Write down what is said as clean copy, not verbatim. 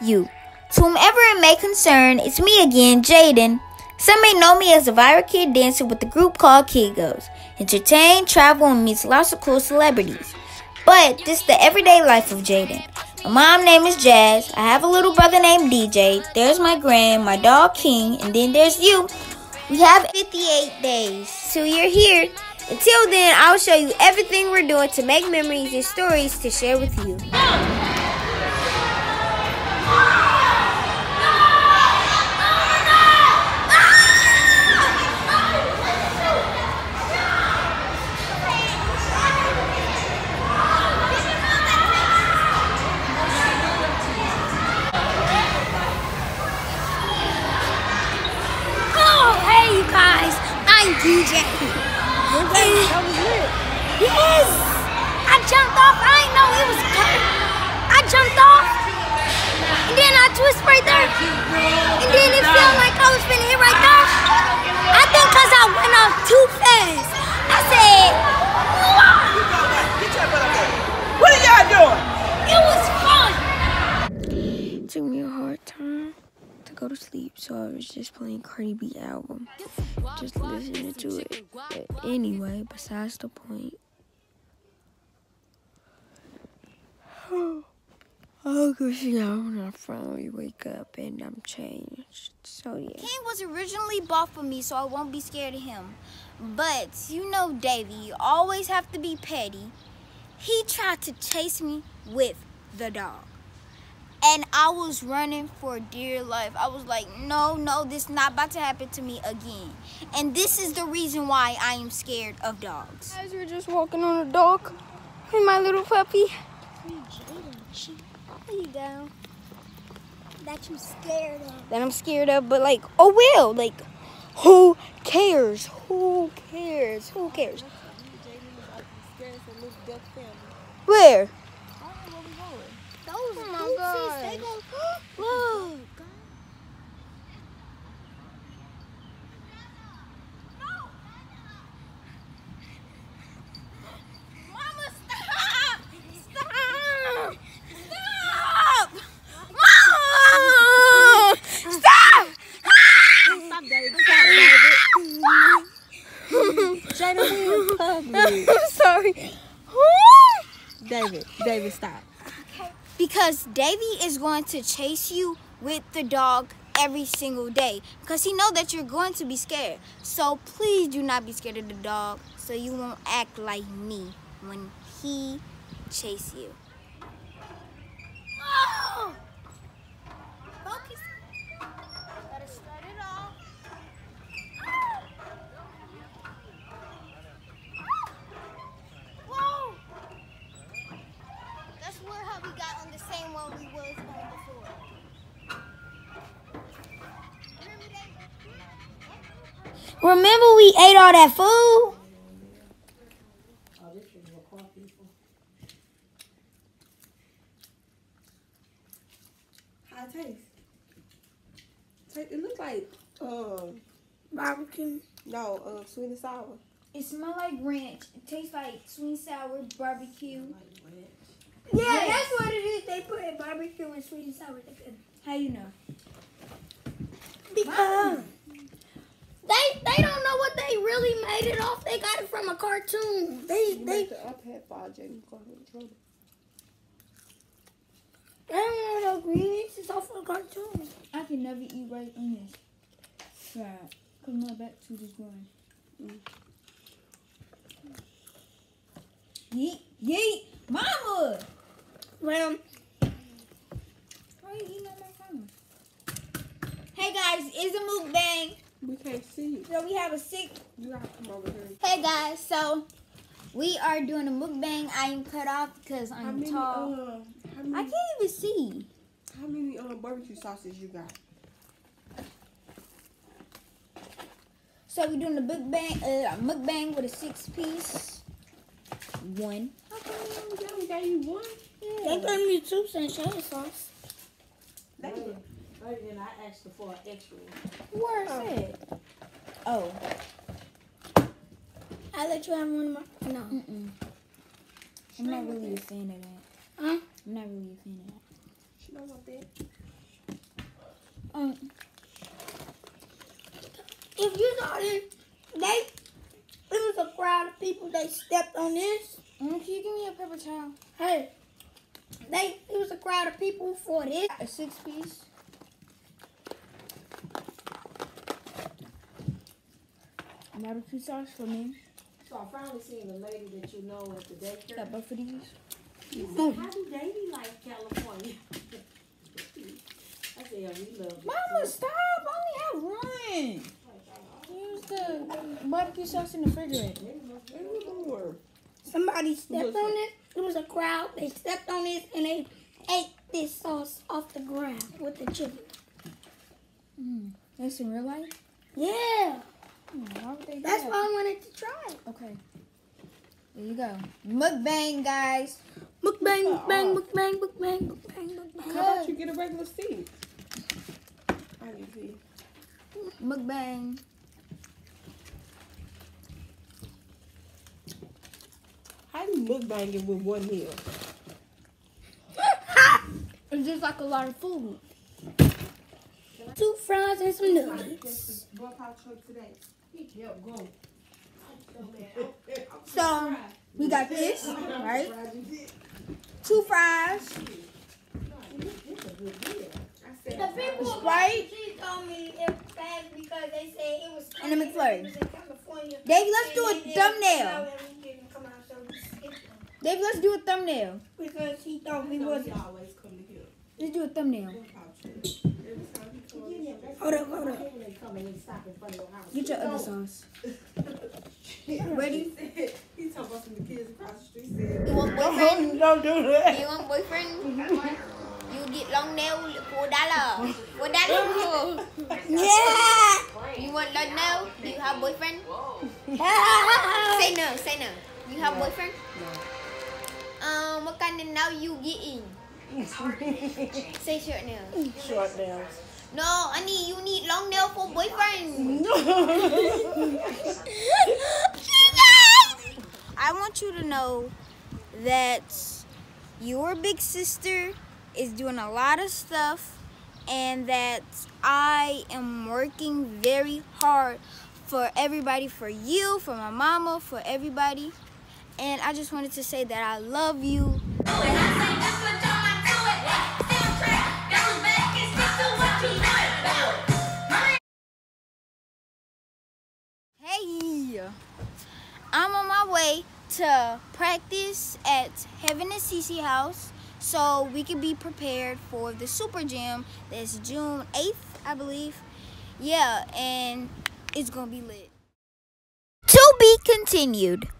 you. To whomever it may concern, it's me again, Jaden. Some may know me as a viral kid dancer with a group called Kidgoalss. Entertain, travel, and meets lots of cool celebrities. But this is the everyday life of Jaden. My mom's name is Jazz. I have a little brother named DJ. There's my grand, my dog King, and then there's you. We have 58 days till you're here. Until then, I'll show you everything we're doing to make memories and stories to share with you. DJ. That was lit. Yes! I jumped off. I didn't know it was coming. I jumped off. And then I twist right there. And then it felt like I was finna hit right there. I think because I went off too fast. I said, wow. What are y'all doing? It was fun. It took me a hard time to go to sleep, so I was just playing Cardi B album. Just listening to it. But anyway, besides the point. Oh, because you know, when I'm finally wake up and I'm changed. So, yeah. King was originally bought for me, so I won't be scared of him. But, you know, Davey, you always have to be petty. He tried to chase me with the dog. And I was running for dear life. I was like, no, this is not about to happen to me again. And this is the reason why I am scared of dogs. Guys, we're just walking on a dog with my little puppy. There you go. That you're scared of. That I'm scared of, but like, oh well, like, who cares? Who cares? Who cares? Where? Look. Mama, stop! Stop! Stop! Mom! Stop! Stop, David. Stop, David. I'm sorry. David, stop. Because Davey is going to chase you with the dog every single day. Because he knows that you're going to be scared. So please do not be scared of the dog so you won't act like me when he chases you. Oh! Focus. Gotta start it off. We got on the same one we was on before. Remember we ate all that food? How it tastes? It looks like barbecue. No, sweet and sour. It smells like ranch. It tastes like sweet and sour barbecue. Yeah, yes. That's what it is. They put in barbecue and sweet and sour. How you know? Because they don't know what they really made it off. They got it from a cartoon. They don't know the ingredients. It's off of a cartoon. I can never eat rice onions. Right. Come on back to this one. Yeet, yeet, mama. Well, why you eating on my camera? Hey guys, it's a mukbang. We can't see you. So we have a sick. You gotta come over here. Hey guys, so we are doing a mukbang. I am cut off because I'm tall. I can't even see. How many barbecue sauces you got? So we're doing a mukbang with a 6-piece. One. They only gave you one? Yeah. They gave me 2 Saint Shannon sauce. They did. Then I asked for an extra one. Where is it? Oh. I let you have one of my... No. I'm not really a fan of that. Huh? I'm not really a fan of that. She don't want that. If you noticed, it was a crowd of people. They stepped on this. Can you give me a paper towel? Hey, it was a crowd of people for this. A 6-piece. Barbecue sauce for me. So I finally seen the lady that you know at the daycare. Got both of these. Said, how do Davey like California? I said, we love it. Mama, stop! I only have one. Here's the barbecue sauce in the refrigerator. Somebody stepped on it. It was a crowd. They stepped on it and they ate this sauce off the ground with the chicken. That's in real life? Yeah. That's why I wanted to try it. Okay. There you go. Mukbang, guys. Mukbang, mukbang, mukbang, mukbang, mukbang, mukbang. How about you get a regular seed? I need to see. Mukbang. How do you mukbang it with one meal? It's just like a lot of food. 2 fries and some noodles. So, we got this, right? 2 fries. The people told me it was fast because they said it was in California. Davey, let's do a thumbnail. Davey, let's do a thumbnail. Because he thought we wasn't. Let's do a thumbnail. Hold up, hold up. Get your other sauce. Ready? He talking about some kids across the street. You want boyfriend? Don't do that. You want boyfriend? You get long nail $4. $4. Yeah. You want long nail? Do you have boyfriend? Say no. Say no. You have boyfriend? No. What kind of nail you getting? Say short nails. Short nails. No, honey, you need long nail for boyfriend. I want you to know that your big sister is doing a lot of stuff and that I am working very hard for everybody, for you, for my mama, for everybody. And I just wanted to say that I love you. Hey, I'm on my way to practice at Heaven and Cece house so we can be prepared for the super gym that's June 8th, I believe. Yeah, and it's gonna be lit. To be continued.